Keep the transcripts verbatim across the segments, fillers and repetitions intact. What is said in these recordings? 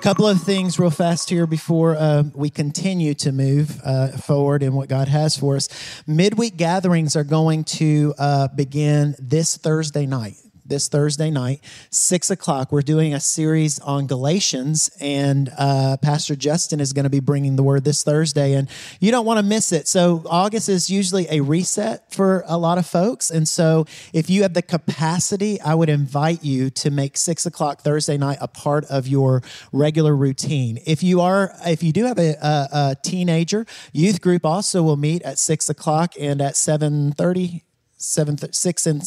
Couple of things real fast here before uh, we continue to move uh, forward in what God has for us. Midweek gatherings are going to uh, begin this Thursday night. This Thursday night, six o'clock. We're doing a series on Galatians, and uh, Pastor Justin is going to be bringing the word this Thursday, and you don't want to miss it. So August is usually a reset for a lot of folks, and so if you have the capacity, I would invite you to make six o'clock Thursday night a part of your regular routine. If you are, if you do have a, a, a teenager, youth group also will meet at six o'clock and at seven thirty, seven, six and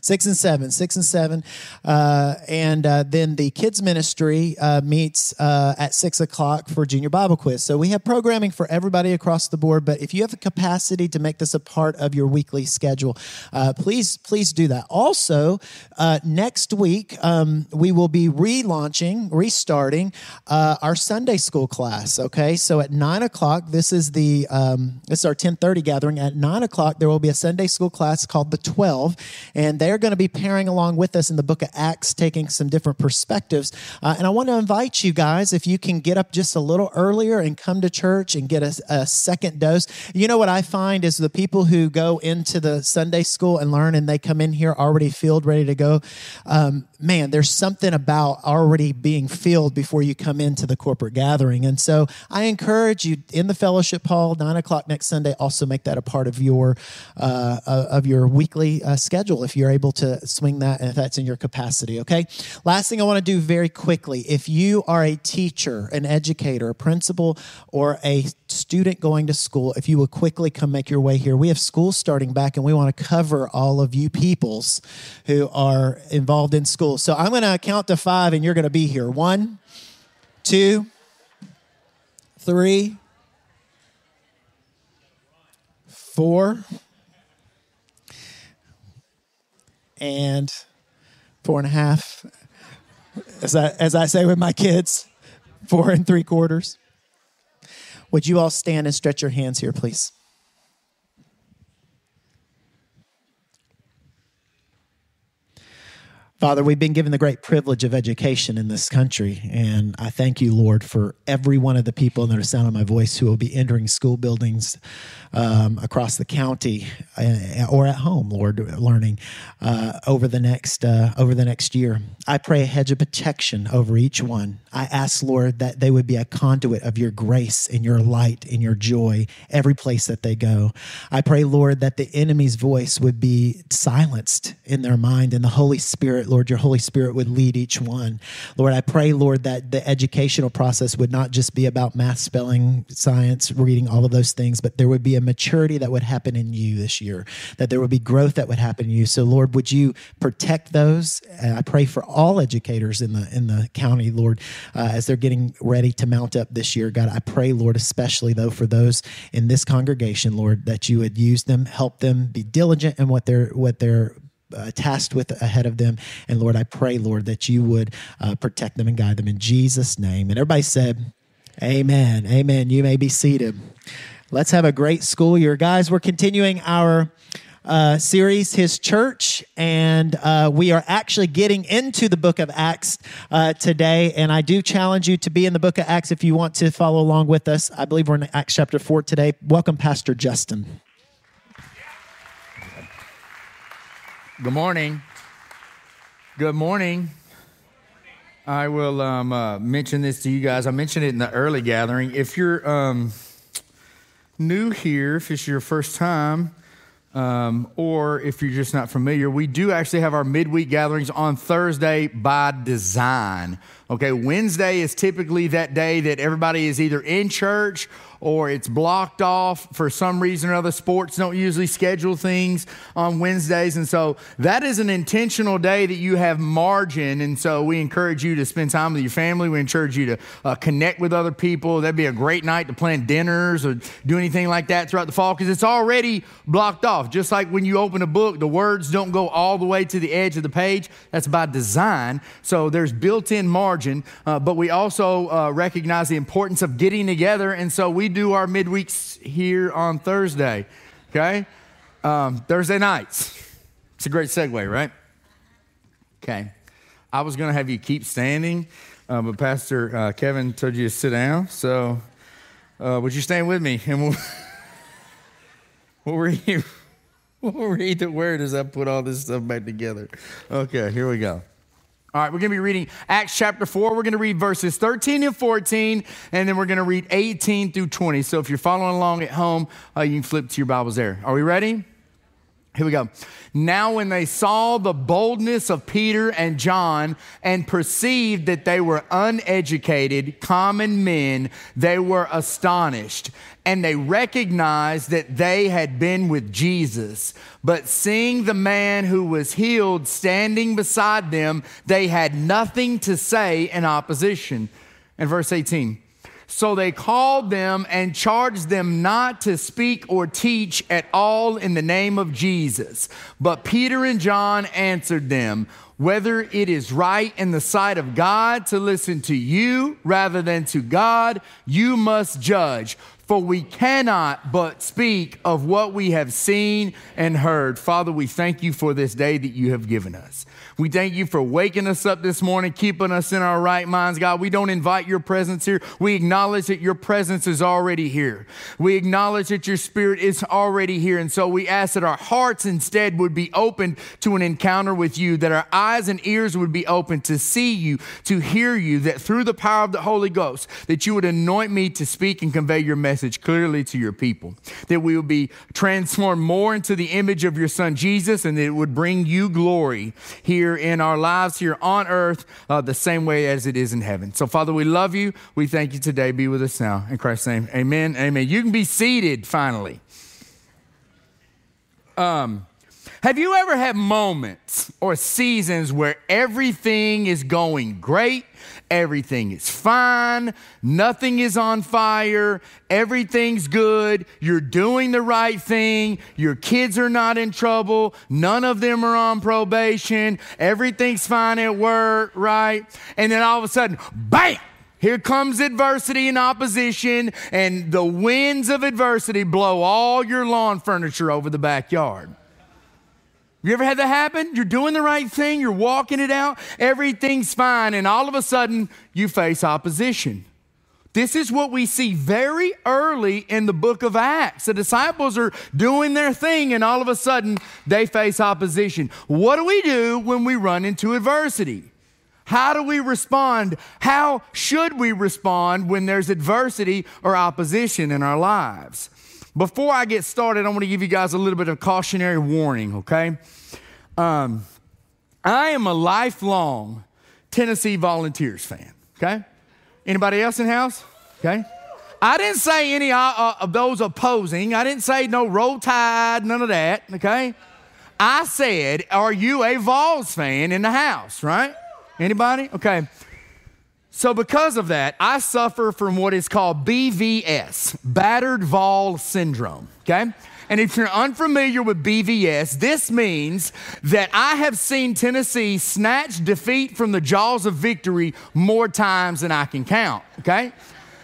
Six and seven, six and seven. Uh, and uh, then the kids ministry uh, meets uh, at six o'clock for junior Bible quiz. So we have programming for everybody across the board, but if you have the capacity to make this a part of your weekly schedule, uh, please, please do that. Also, uh, next week, um, we will be relaunching, restarting uh, our Sunday school class, okay? So at nine o'clock, this is the, um, this is our ten thirty gathering. At nine o'clock, there will be a Sunday school class called the twelve, and they They're going to be pairing along with us in the book of Acts, taking some different perspectives. Uh, and I want to invite you guys, if you can get up just a little earlier and come to church and get a, a second dose. You know what I find is the people who go into the Sunday school and learn and they come in here already filled, ready to go. Um, man, there's something about already being filled before you come into the corporate gathering. And so I encourage you in the fellowship hall, nine o'clock next Sunday, also make that a part of your, uh, of your weekly uh, schedule if you're able able to swing that, and if that's in your capacity, okay? Last thing I want to do very quickly, if you are a teacher, an educator, a principal, or a student going to school, if you will quickly come make your way here. We have school starting back, and we want to cover all of you peoples who are involved in school. So I'm going to count to five, and you're going to be here. One, two, three, four, and four and a half, as I, as I say with my kids, four and three quarters. Would you all stand and stretch your hands here, please? Father, we've been given the great privilege of education in this country, and I thank you, Lord, for every one of the people in the sound of my voice who will be entering school buildings um, across the county or at home, Lord, learning uh, over the next uh, over the next year. I pray a hedge of protection over each one. I ask, Lord, that they would be a conduit of your grace and your light and your joy every place that they go. I pray, Lord, that the enemy's voice would be silenced in their mind, and the Holy Spirit, Lord, your Holy Spirit would lead each one. Lord, I pray, Lord, that the educational process would not just be about math, spelling, science, reading, all of those things, but there would be a maturity that would happen in you this year, that there would be growth that would happen in you. So, Lord, would you protect those? And I pray for all educators in the in the county, Lord, uh, as they're getting ready to mount up this year. God, I pray, Lord, especially, though, for those in this congregation, Lord, that you would use them, help them, be diligent in what they're, what they're Uh, tasked with ahead of them. And Lord, I pray, Lord, that you would uh, protect them and guide them in Jesus' name. And everybody said, amen. Amen. You may be seated. Let's have a great school year. Guys, we're continuing our uh, series, His Church, and uh, we are actually getting into the book of Acts uh, today. And I do challenge you to be in the book of Acts if you want to follow along with us. I believe we're in Acts chapter four today. Welcome, Pastor Justin. Good morning. Good morning. I will um, uh, mention this to you guys. I mentioned it in the early gathering. If you're um, new here, if it's your first time, um, or if you're just not familiar, we do actually have our midweek gatherings on Thursday by design. Okay, Wednesday is typically that day that everybody is either in church or it's blocked off for some reason or other. Sports don't usually schedule things on Wednesdays. And so that is an intentional day that you have margin. And so we encourage you to spend time with your family. We encourage you to uh, connect with other people. That'd be a great night to plan dinners or do anything like that throughout the fall, because it's already blocked off. Just like when you open a book, the words don't go all the way to the edge of the page. That's by design. So there's built-in margin, uh, but we also uh, recognize the importance of getting together. And so we do our midweeks here on Thursday, okay? Um, Thursday nights. It's a great segue, right? Okay. I was going to have you keep standing, Uh, but Pastor uh, Kevin told you to sit down, so uh, would you stand with me? And we'll, we'll, read, we'll read the word as I put all this stuff back together. Okay, here we go. All right, we're going to be reading Acts chapter four. We're going to read verses thirteen and fourteen, and then we're going to read eighteen through twenty. So if you're following along at home, uh, you can flip to your Bibles there. Are we ready? Here we go. Now when they saw the boldness of Peter and John and perceived that they were uneducated, common men, they were astonished. And they recognized that they had been with Jesus. But seeing the man who was healed standing beside them, they had nothing to say in opposition. And verse eighteen. So they called them and charged them not to speak or teach at all in the name of Jesus. But Peter and John answered them, whether it is right in the sight of God to listen to you rather than to God, you must judge. For we cannot but speak of what we have seen and heard. Father, we thank you for this day that you have given us. We thank you for waking us up this morning, keeping us in our right minds. God, we don't invite your presence here. We acknowledge that your presence is already here. We acknowledge that your spirit is already here. And so we ask that our hearts instead would be open to an encounter with you, that our eyes and ears would be open to see you, to hear you, that through the power of the Holy Ghost, that you would anoint me to speak and convey your message clearly to your people, that we will be transformed more into the image of your son Jesus, and that it would bring you glory here in our lives here on earth, uh, the same way as it is in heaven. So Father, we love you. We thank you today. Be with us now. In Christ's name, amen, amen. You can be seated finally. Um, have you ever had moments or seasons where everything is going great? Everything is fine. Nothing is on fire. Everything's good. You're doing the right thing. Your kids are not in trouble. None of them are on probation. Everything's fine at work, right? And then all of a sudden, bam! Here comes adversity and opposition, and the winds of adversity blow all your lawn furniture over the backyard. You ever had that happen? You're doing the right thing. You're walking it out. Everything's fine. And all of a sudden, you face opposition. This is what we see very early in the book of Acts. The disciples are doing their thing, and all of a sudden, they face opposition. What do we do when we run into adversity? How do we respond? How should we respond when there's adversity or opposition in our lives? Before I get started, I want to give you guys a little bit of cautionary warning, okay? Um, I am a lifelong Tennessee Volunteers fan, okay? Anybody else in the house? Okay? I didn't say any uh, of those opposing. I didn't say no Roll Tide, none of that, okay? I said, are you a Vols fan in the house, right? Anybody? Okay. So because of that, I suffer from what is called B V S, Battered Vault Syndrome, okay? And if you're unfamiliar with B V S, this means that I have seen Tennessee snatch defeat from the jaws of victory more times than I can count, okay?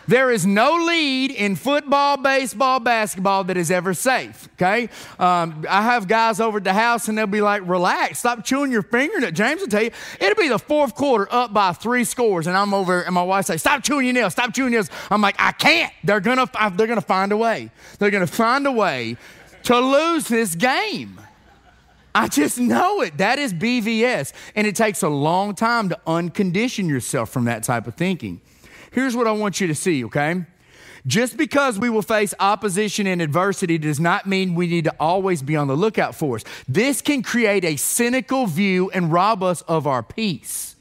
There is no lead in football, baseball, basketball that is ever safe, okay? Um, I have guys over at the house, and they'll be like, relax, stop chewing your fingernail. James will tell you, it'll be the fourth quarter up by three scores, and I'm over, and my wife says, stop chewing your nails, stop chewing your nails. I'm like, I can't. They're gonna, they're gonna find a way. They're gonna find a way to lose this game. I just know it. That is B V S, and it takes a long time to uncondition yourself from that type of thinking. Here's what I want you to see, okay? Just because we will face opposition and adversity does not mean we need to always be on the lookout for us. This can create a cynical view and rob us of our peace.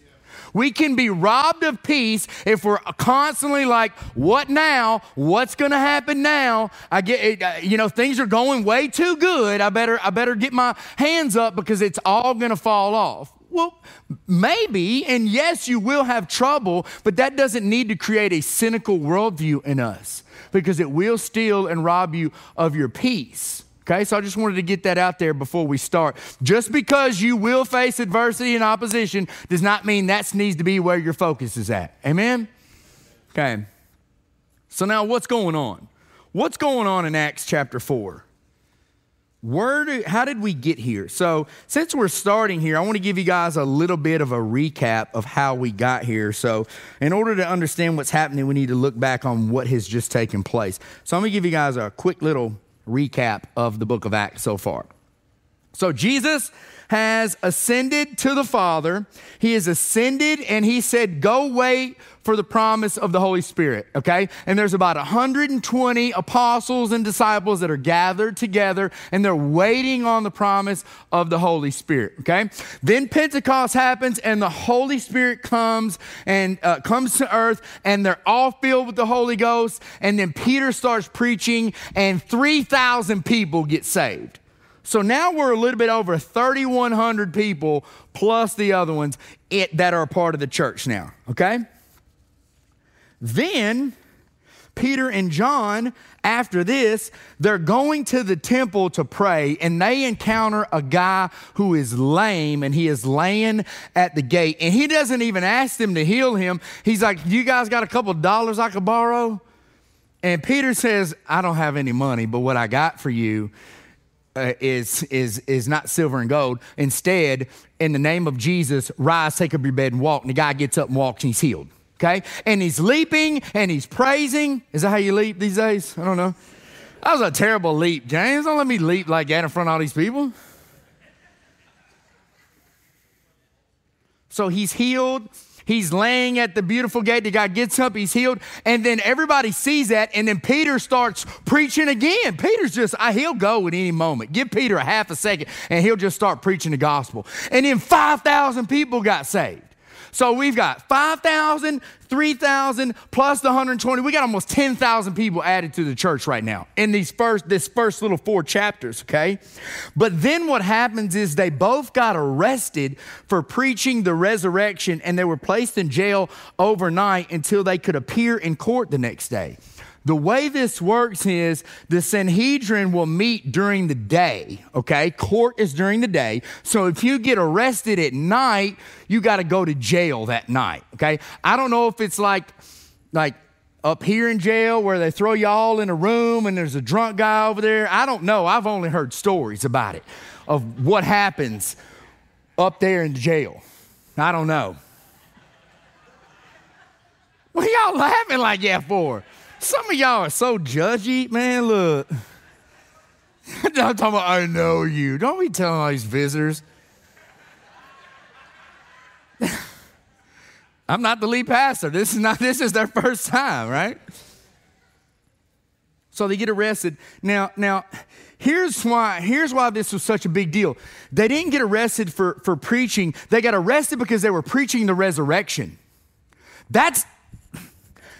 We can be robbed of peace if we're constantly like, what now? What's going to happen now? I get, it, you know, things are going way too good. I better, I better get my hands up because it's all going to fall off. Well, maybe, and yes, you will have trouble, but that doesn't need to create a cynical worldview in us because it will steal and rob you of your peace. Okay, so I just wanted to get that out there before we start. Just because you will face adversity and opposition does not mean that needs to be where your focus is at. Amen? Okay, so now what's going on? What's going on in Acts chapter four? Where do, how did we get here? So since we're starting here, I want to give you guys a little bit of a recap of how we got here. So in order to understand what's happening, we need to look back on what has just taken place. So I'm going to give you guys a quick little recap of the book of Acts so far. So Jesus has ascended to the Father. He has ascended and he said, go wait for the promise of the Holy Spirit, okay? And there's about one hundred twenty apostles and disciples that are gathered together and they're waiting on the promise of the Holy Spirit, okay? Then Pentecost happens and the Holy Spirit comes and uh, comes to earth and they're all filled with the Holy Ghost. And then Peter starts preaching and three thousand people get saved. So now we're a little bit over three thousand one hundred people plus the other ones it, that are a part of the church now, okay? Then Peter and John, after this, they're going to the temple to pray, and they encounter a guy who is lame, and he is laying at the gate, and he doesn't even ask them to heal him. He's like, you guys got a couple dollars I could borrow? And Peter says, I don't have any money, but what I got for you Uh, is is is not silver and gold. Instead, in the name of Jesus, rise, take up your bed and walk. And the guy gets up and walks and he's healed, okay? And he's leaping and he's praising. Is that how you leap these days? I don't know. That was a terrible leap, James. Don't let me leap like that in front of all these people. So he's healed. He's laying at the beautiful gate. The guy gets up, he's healed. And then everybody sees that. And then Peter starts preaching again. Peter's just, I, he'll go at any moment. Give Peter a half a second and he'll just start preaching the gospel. And then five thousand people got saved. So we've got five thousand, three thousand, plus the one hundred twenty. We got almost ten thousand people added to the church right now in these first, this first little four chapters, okay? But then what happens is they both got arrested for preaching the resurrection, and they were placed in jail overnight until they could appear in court the next day. The way this works is the Sanhedrin will meet during the day, okay? Court is during the day. So if you get arrested at night, you got to go to jail that night, okay? I don't know if it's like, like up here in jail where they throw you all in a room and there's a drunk guy over there. I don't know. I've only heard stories about it of what happens up there in jail. I don't know. What are y'all laughing like that for? Some of y'all are so judgy, man, look. I'm talking about, I know you. Don't be telling all these visitors. I'm not the lead pastor. This is not, this is their first time, right? So they get arrested. Now, now here's why, here's why this was such a big deal. They didn't get arrested for, for preaching. They got arrested because they were preaching the resurrection. That's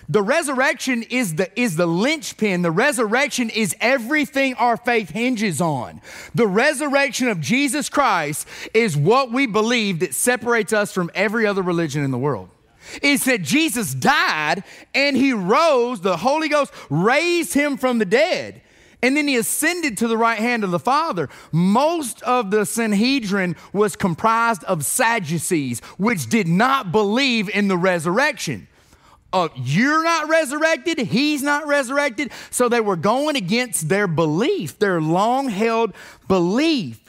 The resurrection is the, is the linchpin. The resurrection is everything our faith hinges on. The resurrection of Jesus Christ is what we believe that separates us from every other religion in the world. It's that Jesus died and he rose, the Holy Ghost raised him from the dead. And then he ascended to the right hand of the Father. Most of the Sanhedrin was comprised of Sadducees, which did not believe in the resurrection. Uh, you're not resurrected, he's not resurrected. So they were going against their belief, their long-held belief.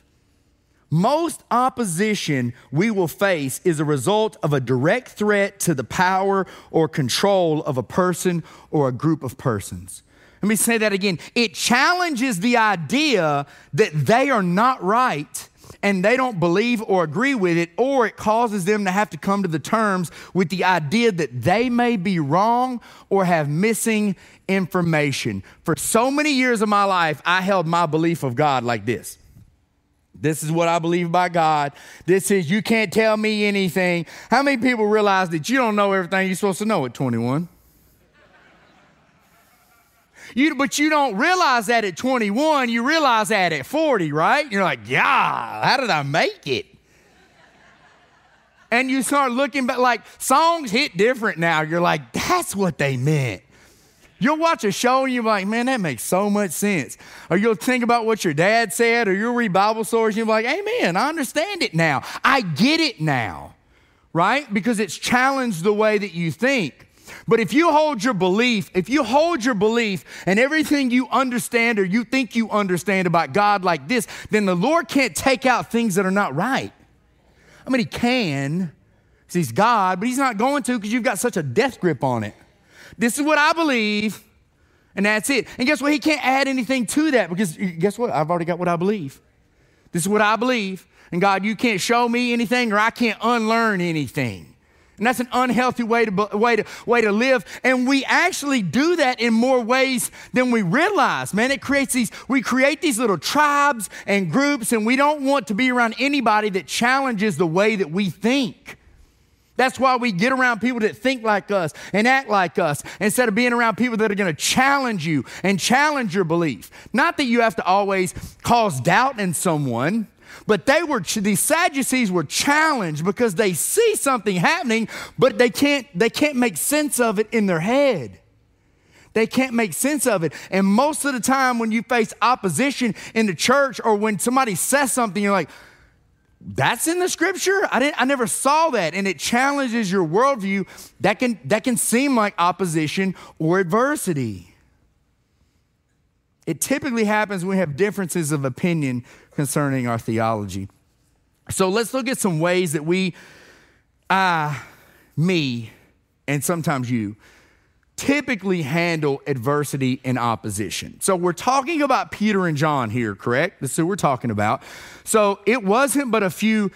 Most opposition we will face is a result of a direct threat to the power or control of a person or a group of persons. Let me say that again. It challenges the idea that they are not right and they don't believe or agree with it, or it causes them to have to come to the terms with the idea that they may be wrong or have missing information. For so many years of my life, I held my belief of God like this. This is what I believe by God. This is, you can't tell me anything. How many people realize that you don't know everything you're supposed to know at twenty-one? You, but you don't realize that at twenty-one, you realize that at forty, right? You're like, yeah, how did I make it? And you start looking back, like songs hit different now. You're like, that's what they meant. You'll watch a show and you're like, man, that makes so much sense. Or you'll think about what your dad said, or you'll read Bible stories and you're like, amen, I understand it now. I get it now, right? Because it's challenged the way that you think. But if you hold your belief, if you hold your belief and everything you understand or you think you understand about God like this, then the Lord can't take out things that are not right. I mean, he can, because he's God, but he's not going to because you've got such a death grip on it. This is what I believe, and that's it. And guess what? He can't add anything to that because guess what? I've already got what I believe. This is what I believe. And God, you can't show me anything or I can't unlearn anything. And that's an unhealthy way to, way, to, way to live. And we actually do that in more ways than we realize, man. It creates these, we create these little tribes and groups, and we don't want to be around anybody that challenges the way that we think. That's why we get around people that think like us and act like us instead of being around people that are going to challenge you and challenge your belief. Not that you have to always cause doubt in someone. But they were, these Sadducees were challenged because they see something happening, but they can't, they can't make sense of it in their head. They can't make sense of it. And most of the time when you face opposition in the church or when somebody says something, you're like, that's in the scripture? I didn't, I never saw that. And it challenges your worldview. That can, that can seem like opposition or adversity. It typically happens when we have differences of opinion concerning our theology. So let's look at some ways that we, I, me, and sometimes you, typically handle adversity and opposition. So we're talking about Peter and John here, correct? That's who we're talking about. So it wasn't but a few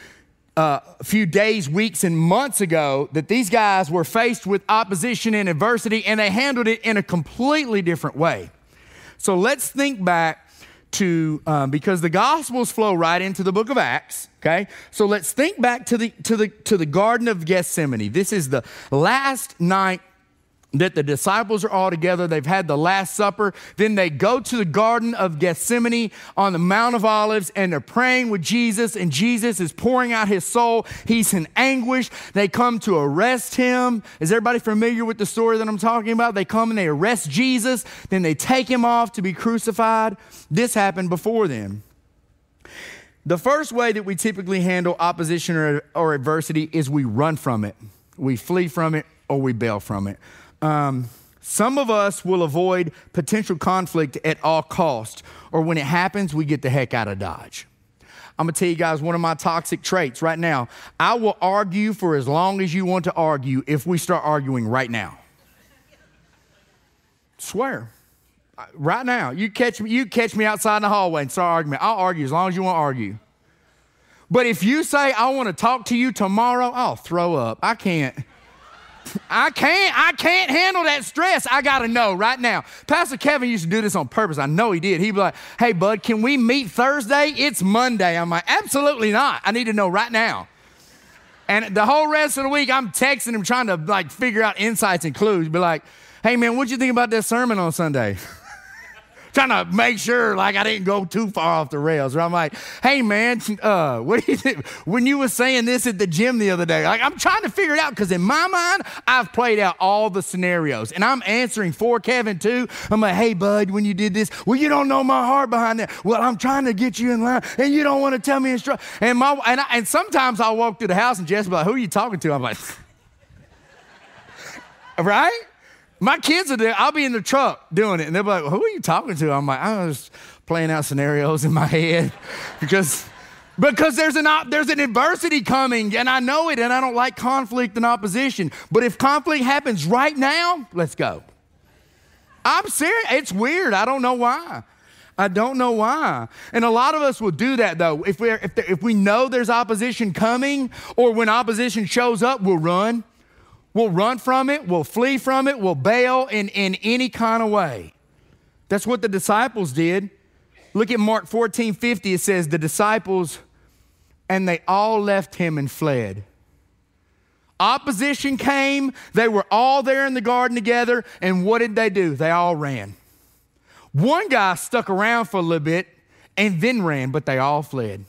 Uh, a few days, weeks, and months ago that these guys were faced with opposition and adversity, and they handled it in a completely different way. So let's think back to, um, because the Gospels flow right into the book of Acts, okay? So let's think back to the, to the, to the Garden of Gethsemane. This is the last night that the disciples are all together. They've had the Last Supper. Then they go to the Garden of Gethsemane on the Mount of Olives, and they're praying with Jesus, and Jesus is pouring out his soul. He's in anguish. They come to arrest him. Is everybody familiar with the story that I'm talking about? They come and they arrest Jesus. Then they take him off to be crucified. This happened before them. The first way that we typically handle opposition or, or adversity is we run from it. We flee from it, or we bail from it. Um, some of us will avoid potential conflict at all costs, or when it happens, we get the heck out of Dodge. I'm going to tell you guys one of my toxic traits right now. I will argue for as long as you want to argue if we start arguing right now. Swear. Right now. You catch me, you catch me outside in the hallway and start arguing. I'll argue as long as you want to argue. But if you say, I want to talk to you tomorrow, I'll throw up. I can't. I can't, I can't handle that stress. I got to know right now. Pastor Kevin used to do this on purpose. I know he did. He'd be like, hey, bud, can we meet Thursday? It's Monday. I'm like, absolutely not. I need to know right now. And the whole rest of the week, I'm texting him trying to like figure out insights and clues. Be like, hey, man, what'd you think about that sermon on Sunday? Trying to make sure like I didn't go too far off the rails. Or I'm like, hey, man, uh, what do you think? When you were saying this at the gym the other day, like I'm trying to figure it out because in my mind, I've played out all the scenarios and I'm answering for Kevin too. I'm like, hey, bud, when you did this, well, you don't know my heart behind that. Well, I'm trying to get you in line and you don't want to tell me. Instru and, my, and, I, and sometimes I'll walk through the house and Jess will be like, who are you talking to? I'm like, right? My kids are there. I'll be in the truck doing it. And they'll be like, well, who are you talking to? I'm like, I was playing out scenarios in my head because, because there's, an op there's an adversity coming, and I know it, and I don't like conflict and opposition. But if conflict happens right now, let's go. I'm serious. It's weird. I don't know why. I don't know why. And a lot of us will do that, though. If, we're, if, the, if we know there's opposition coming or when opposition shows up, we'll run. We'll run from it, we'll flee from it, we'll bail in, in any kind of way. That's what the disciples did. Look at Mark fourteen fifty, it says, the disciples, and they all left him and fled. Opposition came, they were all there in the garden together, and what did they do? They all ran. One guy stuck around for a little bit and then ran, but they all fled.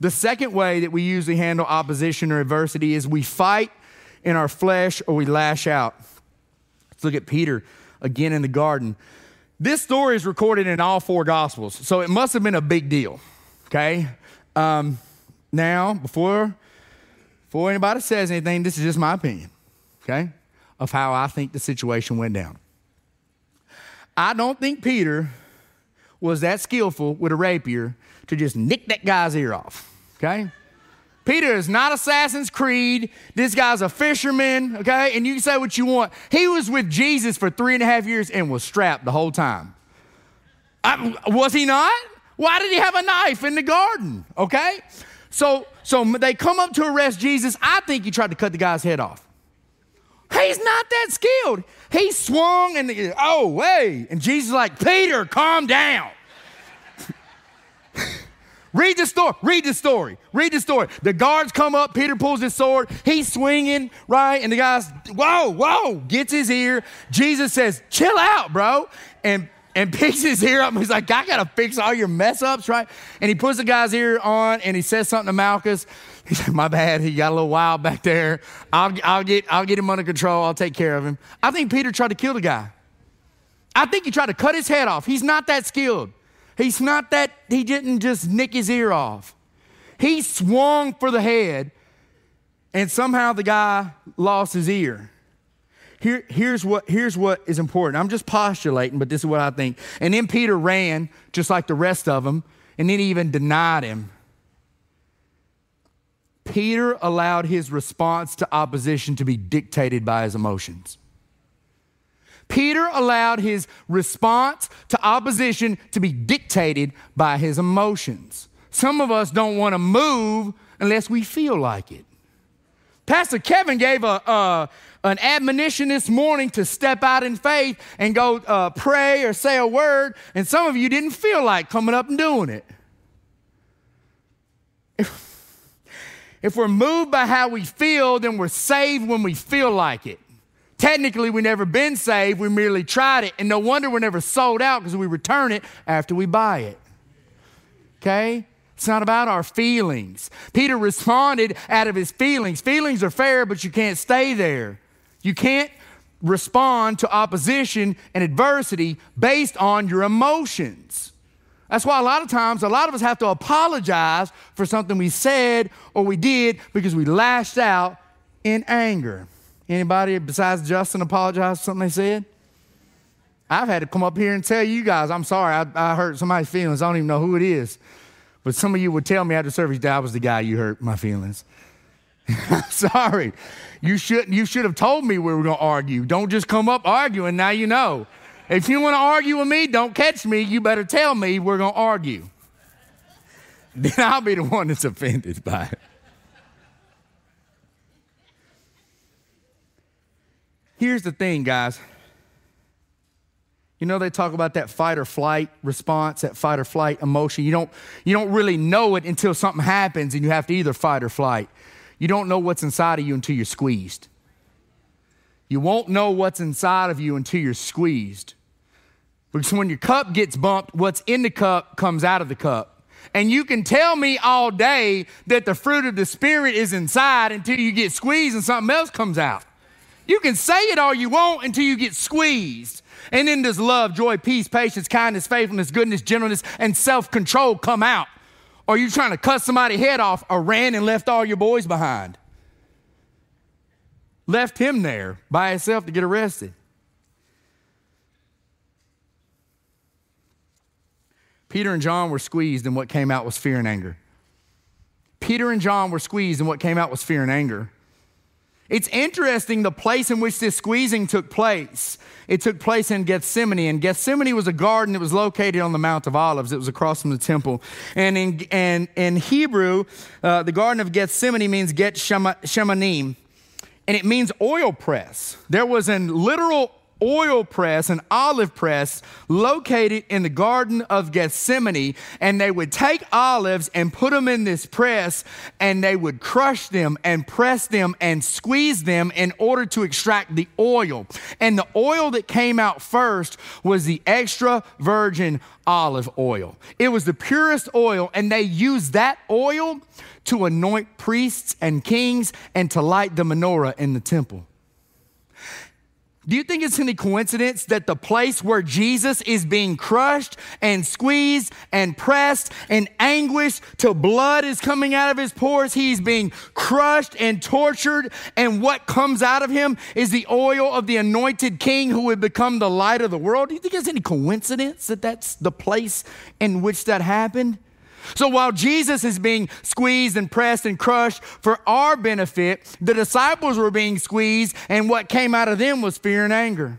The second way that we usually handle opposition or adversity is we fight in our flesh, or we lash out. Let's look at Peter again in the garden. This story is recorded in all four Gospels, so it must have been a big deal, okay? Um, now, before, before anybody says anything, this is just my opinion, okay? of how I think the situation went down. I don't think Peter was that skillful with a rapier to just nick that guy's ear off, okay? Peter is not Assassin's Creed. This guy's a fisherman, okay? And you can say what you want. He was with Jesus for three and a half years and was strapped the whole time. I, was he not? Why did he have a knife in the garden, okay? So, so they come up to arrest Jesus. I think he tried to cut the guy's head off. He's not that skilled. He swung and, the, oh, wait. And Jesus is like, Peter, calm down. Read the story, read the story, read the story. The guards come up, Peter pulls his sword, he's swinging, right? And the guy's, whoa, whoa, gets his ear. Jesus says, chill out, bro. And, and picks his ear up. He's like, I got to fix all your mess ups, right? And he puts the guy's ear on and he says something to Malchus. He said, my bad, he got a little wild back there. I'll, I'll, get, I'll get him under control, I'll take care of him. I think Peter tried to kill the guy. I think he tried to cut his head off. He's not that skilled. He's not that, he didn't just nick his ear off. He swung for the head, and somehow the guy lost his ear. Here, here's, what, here's what is important. I'm just postulating, but this is what I think. And then Peter ran, just like the rest of them, and then he even denied him. Peter allowed his response to opposition to be dictated by his emotions. Peter allowed his response to opposition to be dictated by his emotions. Some of us don't want to move unless we feel like it. Pastor Kevin gave a, uh, an admonition this morning to step out in faith and go uh, pray or say a word, and some of you didn't feel like coming up and doing it. If, if we're moved by how we feel, then we're saved when we feel like it. Technically, we've never been saved. We merely tried it. And no wonder we're never sold out because we return it after we buy it. Okay? It's not about our feelings. Peter responded out of his feelings. Feelings are fair, but you can't stay there. You can't respond to opposition and adversity based on your emotions. That's why a lot of times, a lot of us have to apologize for something we said or we did because we lashed out in anger. Anybody besides Justin apologize for something they said? I've had to come up here and tell you guys, I'm sorry, I, I hurt somebody's feelings. I don't even know who it is. But some of you would tell me after service that I was the guy you hurt my feelings. I'm sorry. You should, you should have told me we were going to argue. Don't just come up arguing, now you know. If you want to argue with me, don't catch me. You better tell me we're going to argue. Then I'll be the one that's offended by it. Here's the thing, guys. You know they talk about that fight or flight response, that fight or flight emotion. You don't, you don't really know it until something happens and you have to either fight or flight. You don't know what's inside of you until you're squeezed. You won't know what's inside of you until you're squeezed. Because when your cup gets bumped, what's in the cup comes out of the cup. And you can tell me all day that the fruit of the Spirit is inside until you get squeezed and something else comes out. You can say it all you want until you get squeezed. And then does love, joy, peace, patience, kindness, faithfulness, goodness, gentleness, and self-control come out? Or are you trying to cut somebody's head off or ran and left all your boys behind? Left him there by himself to get arrested. Peter and John were squeezed and what came out was fear and anger. Peter and John were squeezed and what came out was fear and anger. It's interesting the place in which this squeezing took place. It took place in Gethsemane, and Gethsemane was a garden that was located on the Mount of Olives. It was across from the temple. And in, and, in Hebrew, uh, the Garden of Gethsemane means Get Shemanim, and it means oil press. There was a literal oil press, an olive press, located in the Garden of Gethsemane, and they would take olives and put them in this press, and they would crush them and press them and squeeze them in order to extract the oil. And the oil that came out first was the extra virgin olive oil. It was the purest oil, and they used that oil to anoint priests and kings and to light the menorah in the temple. Do you think it's any coincidence that the place where Jesus is being crushed and squeezed and pressed and anguished till blood is coming out of his pores, he's being crushed and tortured, and what comes out of him is the oil of the anointed king who would become the light of the world? Do you think it's any coincidence that that's the place in which that happened? So while Jesus is being squeezed and pressed and crushed for our benefit, the disciples were being squeezed, and what came out of them was fear and anger.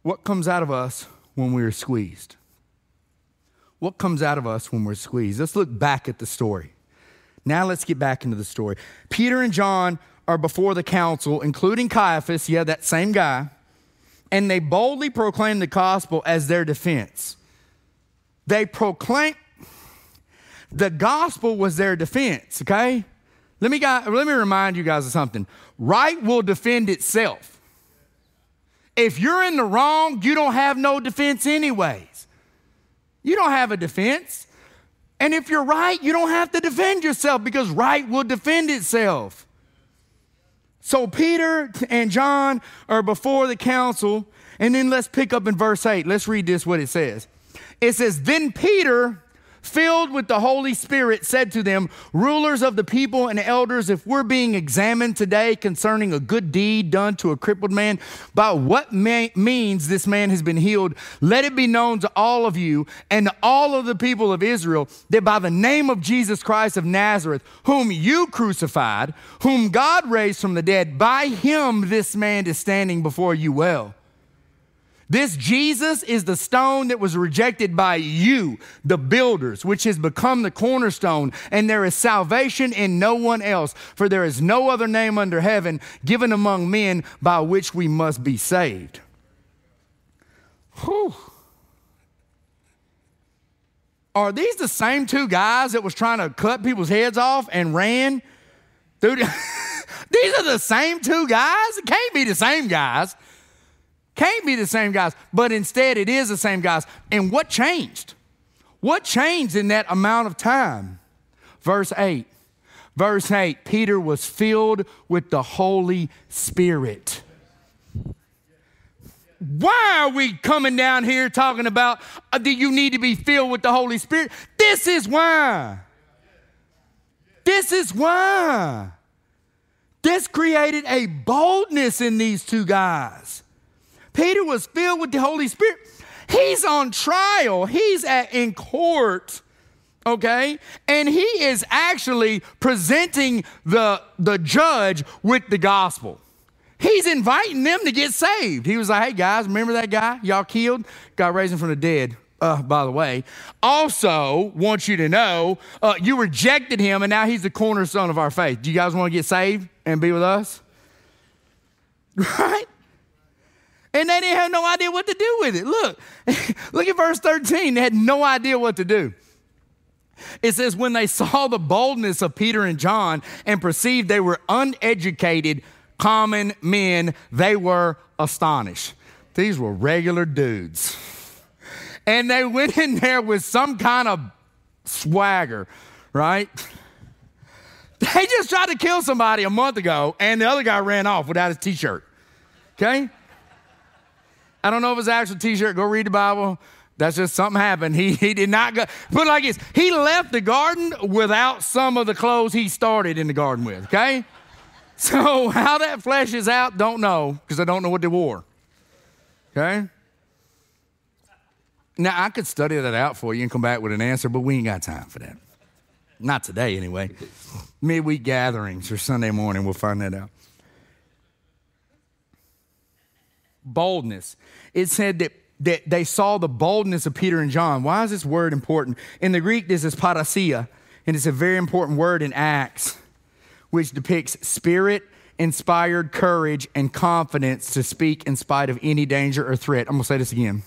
What comes out of us when we are squeezed? What comes out of us when we're squeezed? Let's look back at the story. Now let's get back into the story. Peter and John are before the council, including Caiaphas, yeah, that same guy, and they boldly proclaim the gospel as their defense. They proclaim the gospel was their defense, okay? Let me, guys, let me remind you guys of something. Right will defend itself. If you're in the wrong, you don't have no defense anyways. You don't have a defense. And if you're right, you don't have to defend yourself because right will defend itself. So Peter and John are before the council, and then let's pick up in verse eight. Let's read this, what it says. It says, "Then Peter, filled with the Holy Spirit, said to them, rulers of the people and elders, if we're being examined today concerning a good deed done to a crippled man, by what means this man has been healed, let it be known to all of you and to all of the people of Israel that by the name of Jesus Christ of Nazareth, whom you crucified, whom God raised from the dead, by him this man is standing before you well. This Jesus is the stone that was rejected by you, the builders, which has become the cornerstone, and there is salvation in no one else, for there is no other name under heaven given among men by which we must be saved." Whew. Are these the same two guys that was trying to cut people's heads off and ran? Dude, these are the same two guys? It can't be the same guys. Can't be the same guys, but instead it is the same guys. And what changed? What changed in that amount of time? Verse eight. Verse eight, Peter was filled with the Holy Spirit. Why are we coming down here talking about uh, that you need to be filled with the Holy Spirit? This is why. This is why. This created a boldness in these two guys. Peter was filled with the Holy Spirit. He's on trial. He's at, in court, okay? And he is actually presenting the, the judge with the gospel. He's inviting them to get saved. He was like, "Hey, guys, remember that guy y'all killed? God raised him from the dead. Uh, by the way, also want you to know, uh, you rejected him, and now he's the cornerstone of our faith. Do you guys want to get saved and be with us?" Right? And they didn't have no idea what to do with it. Look, look at verse thirteen. They had no idea what to do. It says, when they saw the boldness of Peter and John and perceived they were uneducated, common men, they were astonished. These were regular dudes. And they went in there with some kind of swagger, right? They just tried to kill somebody a month ago, and the other guy ran off without his T-shirt, okay? I don't know if it's an actual T-shirt. Go read the Bible. That's just something happened. He, he did not go. Put it like this. He left the garden without some of the clothes he started in the garden with, okay? So how that flesh is out, don't know, because I don't know what they wore, okay? Now, I could study that out for you and come back with an answer, but we ain't got time for that. Not today, anyway. Midweek gatherings or Sunday morning, we'll find that out. Boldness. It said that, that they saw the boldness of Peter and John. Why is this word important? In the Greek, this is parrhesia, and it's a very important word in Acts, which depicts spirit-inspired courage and confidence to speak in spite of any danger or threat. I'm going to say this again.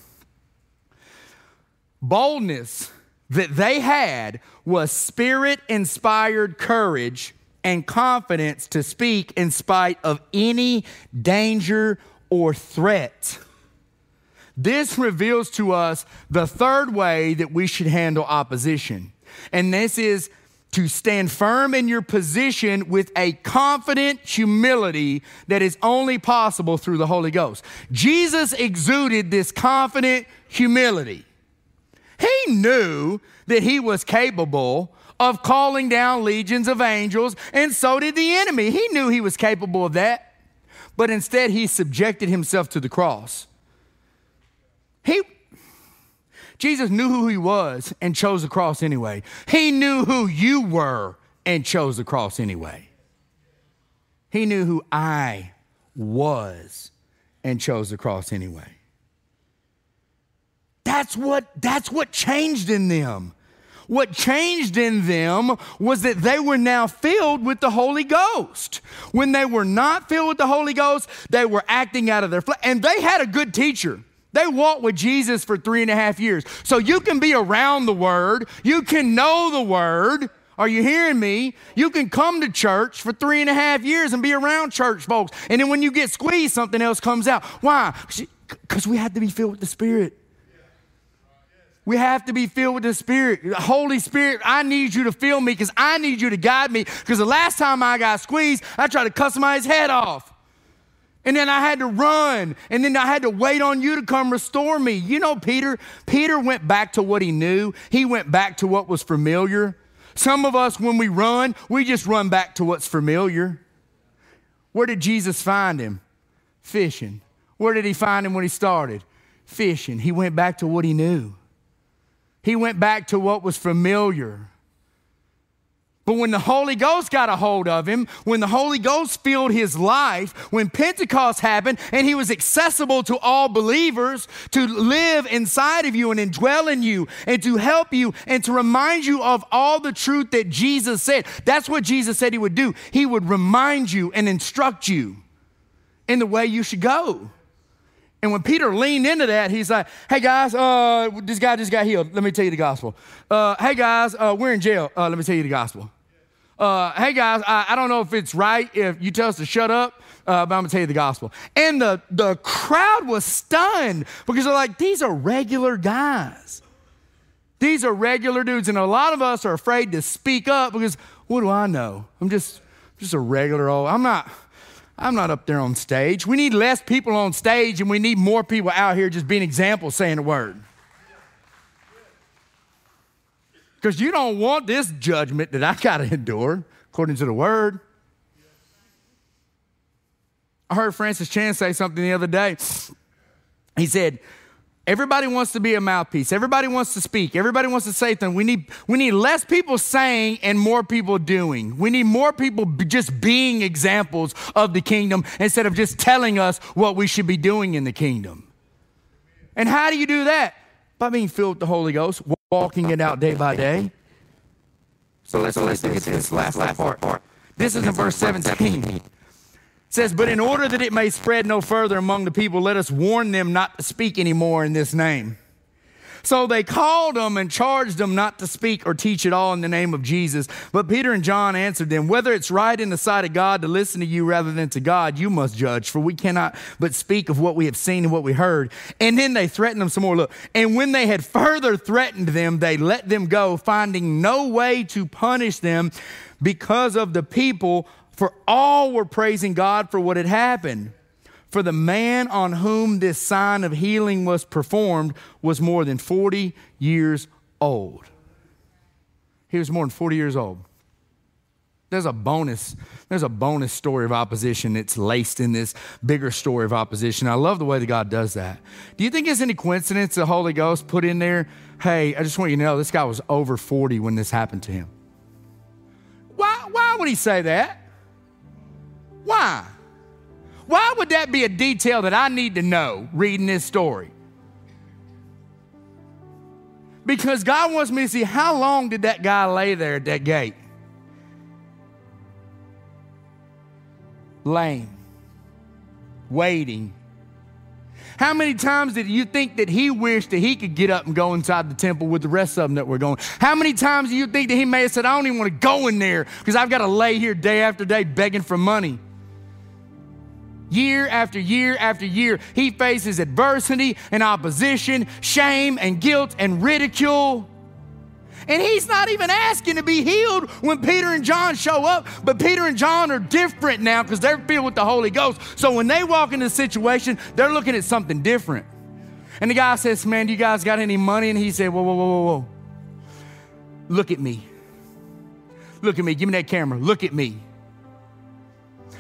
Boldness that they had was spirit-inspired courage and confidence to speak in spite of any danger or threat. This reveals to us the third way that we should handle opposition, and this is to stand firm in your position with a confident humility that is only possible through the Holy Ghost. Jesus exuded this confident humility. He knew that he was capable of calling down legions of angels, and so did the enemy. He knew he was capable of that, but instead he subjected himself to the cross. He, Jesus knew who he was and chose the cross anyway. He knew who you were and chose the cross anyway. He knew who I was and chose the cross anyway. That's what, that's what changed in them. What changed in them was that they were now filled with the Holy Ghost. When they were not filled with the Holy Ghost, they were acting out of their flesh. And they had a good teacher. They walked with Jesus for three and a half years. So you can be around the Word. You can know the Word. Are you hearing me? You can come to church for three and a half years and be around church folks. And then when you get squeezed, something else comes out. Why? Because we have to be filled with the Spirit. We have to be filled with the Spirit. Holy Spirit, I need you to fill me because I need you to guide me, because the last time I got squeezed, I tried to cut somebody's head off. And then I had to run, and then I had to wait on you to come restore me. You know, Peter, Peter went back to what he knew. He went back to what was familiar. Some of us, when we run, we just run back to what's familiar. Where did Jesus find him? Fishing. Where did he find him when he started? Fishing. He went back to what he knew. He went back to what was familiar. But when the Holy Ghost got a hold of him, when the Holy Ghost filled his life, when Pentecost happened and he was accessible to all believers to live inside of you and indwell in you and to help you and to remind you of all the truth that Jesus said. That's what Jesus said he would do. He would remind you and instruct you in the way you should go. And when Peter leaned into that, he's like, hey, guys, uh, this guy just got healed. Let me tell you the gospel. Uh, hey, guys, uh, we're in jail. Uh, let me tell you the gospel. Uh, hey, guys, I, I don't know if it's right if you tell us to shut up, uh, but I'm going to tell you the gospel. And the, the crowd was stunned because they're like, these are regular guys. These are regular dudes. And a lot of us are afraid to speak up because what do I know? I'm just, just a regular old, I'm not... I'm not up there on stage. We need less people on stage, and we need more people out here just being examples, saying the word. Because you don't want this judgment that I got to endure, according to the word. I heard Francis Chan say something the other day. He said, everybody wants to be a mouthpiece. Everybody wants to speak. Everybody wants to say something. We need, we need less people saying and more people doing. We need more people b- just being examples of the kingdom instead of just telling us what we should be doing in the kingdom. And how do you do that? By being filled with the Holy Ghost, walking it out day by day. So let's, so let's look at this last, last part. part. This is in verse seventeen. It says, but in order that it may spread no further among the people, let us warn them not to speak anymore in this name. So they called them and charged them not to speak or teach at all in the name of Jesus. But Peter and John answered them, whether it's right in the sight of God to listen to you rather than to God, you must judge, for we cannot but speak of what we have seen and what we heard. And then they threatened them some more. Look, and when they had further threatened them, they let them go, finding no way to punish them because of the people. For all were praising God for what had happened. For the man on whom this sign of healing was performed was more than forty years old. He was more than forty years old. There's a bonus, there's a bonus story of opposition that's laced in this bigger story of opposition. I love the way that God does that. Do you think it's any coincidence the Holy Ghost put in there, hey, I just want you to know this guy was over forty when this happened to him? Why, why would he say that? Why? Why would that be a detail that I need to know reading this story? Because God wants me to see how long did that guy lay there at that gate? Lame. Waiting. How many times did you think that he wished that he could get up and go inside the temple with the rest of them that were going? How many times do you think that he may have said, I don't even want to go in there because I've got to lay here day after day begging for money? Year after year after year, he faces adversity and opposition, shame and guilt and ridicule. And he's not even asking to be healed when Peter and John show up. But Peter and John are different now because they're filled with the Holy Ghost. So when they walk into the situation, they're looking at something different. And the guy says, man, do you guys got any money? And he said, whoa, whoa, whoa, whoa, whoa. Look at me. Look at me. Give me that camera. Look at me.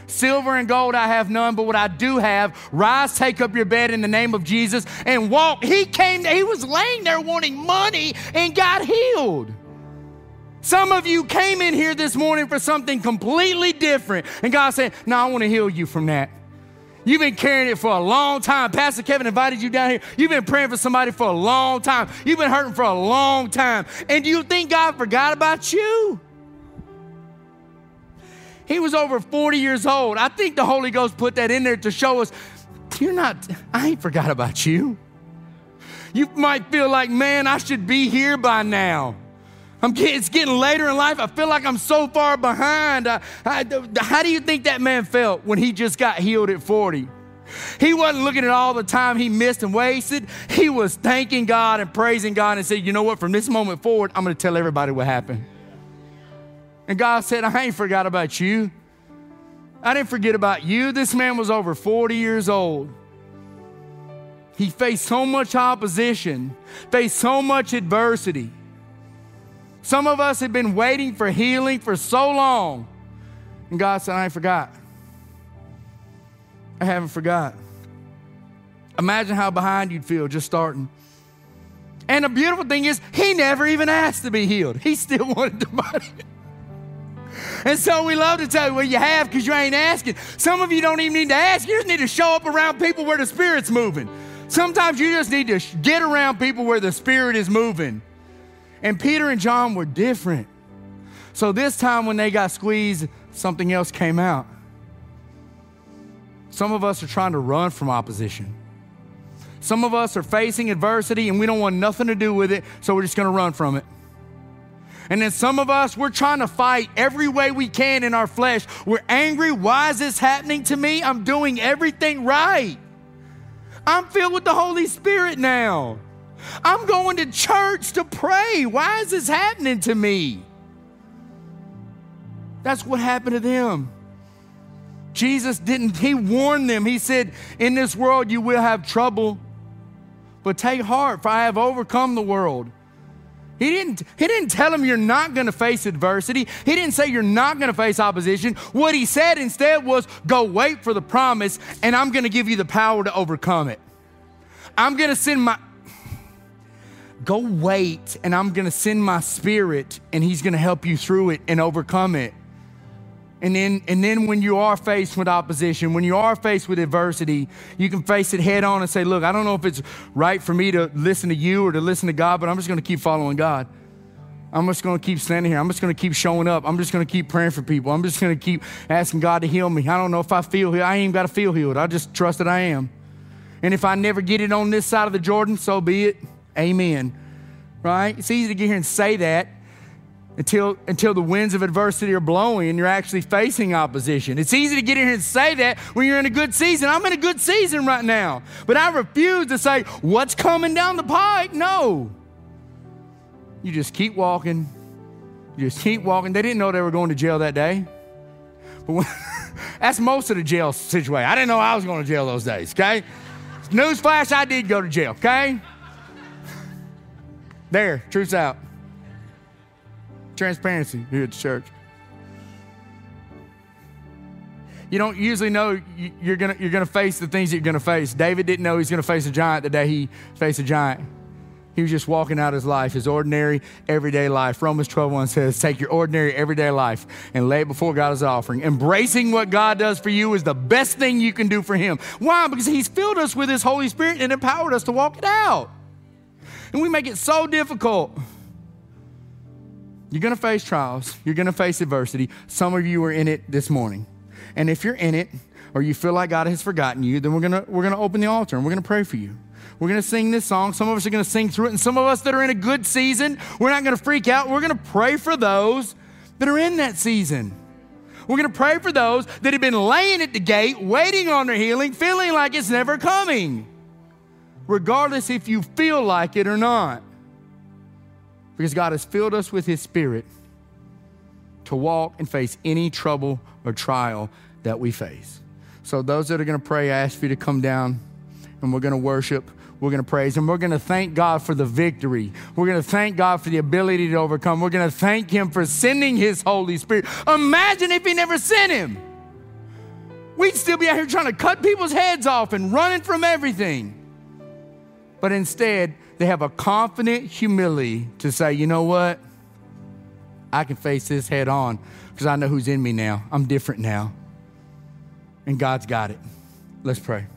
Silver and gold I have none, but what I do have, rise, take up your bed in the name of Jesus and walk. He came, he was laying there wanting money and got healed. Some of you came in here this morning for something completely different. And God said, no, I want to heal you from that. You've been carrying it for a long time. Pastor Kevin invited you down here. You've been praying for somebody for a long time. You've been hurting for a long time. And do you think God forgot about you? He was over forty years old. I think the Holy Ghost put that in there to show us, you're not, I ain't forgot about you. You might feel like, man, I should be here by now. I'm getting, it's getting later in life. I feel like I'm so far behind. I, I, how do you think that man felt when he just got healed at forty? He wasn't looking at all the time he missed and wasted. He was thanking God and praising God and said, you know what, from this moment forward, I'm going to tell everybody what happened. And God said, I ain't forgot about you. I didn't forget about you. This man was over forty years old. He faced so much opposition, faced so much adversity. Some of us had been waiting for healing for so long. And God said, I ain't forgot. I haven't forgot. Imagine how behind you'd feel just starting. And the beautiful thing is, he never even asked to be healed. He still wanted the body. And so we love to tell you, well, you have because you ain't asking. Some of you don't even need to ask. You just need to show up around people where the Spirit's moving. Sometimes you just need to get around people where the Spirit is moving. And Peter and John were different. So this time when they got squeezed, something else came out. Some of us are trying to run from opposition. Some of us are facing adversity and we don't want nothing to do with it, so we're just going to run from it. And then some of us, we're trying to fight every way we can in our flesh. We're angry. Why is this happening to me? I'm doing everything right. I'm filled with the Holy Spirit now. I'm going to church to pray. Why is this happening to me? That's what happened to them. Jesus didn't, he warned them. He said, in this world you will have trouble, but take heart, for I have overcome the world. He didn't, he didn't tell them you're not going to face adversity. He didn't say you're not going to face opposition. What he said instead was, go wait for the promise, and I'm going to give you the power to overcome it. I'm going to send my... Go wait, and I'm going to send my Spirit, and he's going to help you through it and overcome it. And then, and then when you are faced with opposition, when you are faced with adversity, you can face it head on and say, look, I don't know if it's right for me to listen to you or to listen to God, but I'm just going to keep following God. I'm just going to keep standing here. I'm just going to keep showing up. I'm just going to keep praying for people. I'm just going to keep asking God to heal me. I don't know if I feel healed. I ain't got to feel healed. I just trust that I am. And if I never get it on this side of the Jordan, so be it. Amen. Right? It's easy to get here and say that. Until, until the winds of adversity are blowing and you're actually facing opposition. It's easy to get in here and say that when you're in a good season. I'm in a good season right now. But I refuse to say, what's coming down the pike? No. You just keep walking. You just keep walking. They didn't know they were going to jail that day. But when, that's most of the jail situation. I didn't know I was going to jail those days, okay? Newsflash, I did go to jail, okay? There, truth's out. Transparency here at the church. You don't usually know you're gonna you're gonna face the things that you're gonna face. David didn't know he's gonna face a giant the day he faced a giant. He was just walking out his life, his ordinary everyday life. Romans twelve one says, take your ordinary everyday life and lay it before God as an offering. Embracing what God does for you is the best thing you can do for him. Why? Because he's filled us with his Holy Spirit and empowered us to walk it out. And we make it so difficult. You're going to face trials. You're going to face adversity. Some of you are in it this morning. And if you're in it or you feel like God has forgotten you, then we're going to, we're going to open the altar and we're going to pray for you. We're going to sing this song. Some of us are going to sing through it. And some of us that are in a good season, we're not going to freak out. We're going to pray for those that are in that season. We're going to pray for those that have been laying at the gate, waiting on their healing, feeling like it's never coming, regardless if you feel like it or not. because God has filled us with his Spirit to walk and face any trouble or trial that we face. So those that are going to pray, I ask you to come down, and we're going to worship, we're going to praise, and we're going to thank God for the victory. We're going to thank God for the ability to overcome. We're going to thank him for sending his Holy Spirit. Imagine if he never sent him. We'd still be out here trying to cut people's heads off and running from everything. But instead, they have a confident humility to say, you know what? I can face this head on because I know who's in me now. I'm different now. And God's got it. Let's pray.